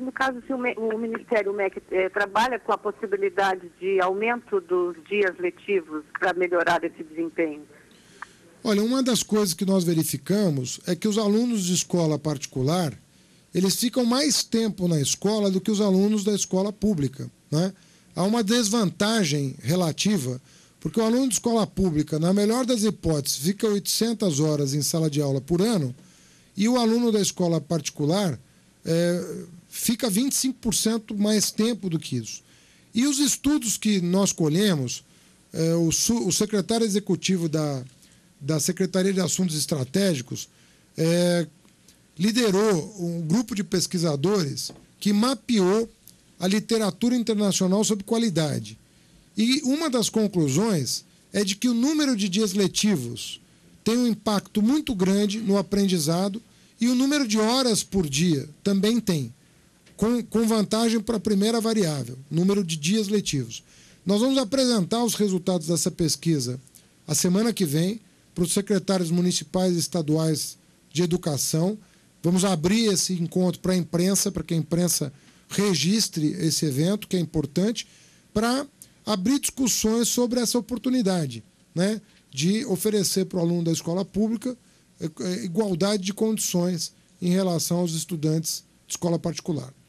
No caso, se o Ministério MEC trabalha com a possibilidade de aumento dos dias letivos para melhorar esse desempenho? Olha, uma das coisas que nós verificamos é que os alunos de escola particular, eles ficam mais tempo na escola do que os alunos da escola pública, né? Há uma desvantagem relativa, porque o aluno de escola pública, na melhor das hipóteses, fica 800 horas em sala de aula por ano, e o aluno da escola particular fica 25% mais tempo do que isso. E os estudos que nós colhemos, o secretário executivo da Secretaria de Assuntos Estratégicos liderou um grupo de pesquisadores que mapeou a literatura internacional sobre qualidade. E uma das conclusões é de que o número de dias letivos tem um impacto muito grande no aprendizado, e o número de horas por dia também tem, com vantagem para a primeira variável, número de dias letivos. Nós vamos apresentar os resultados dessa pesquisa a semana que vem para os secretários municipais e estaduais de educação. Vamos abrir esse encontro para a imprensa, para que a imprensa registre esse evento, que é importante, para abrir discussões sobre essa oportunidade, né, de oferecer para o aluno da escola pública igualdade de condições em relação aos estudantes de escola particular.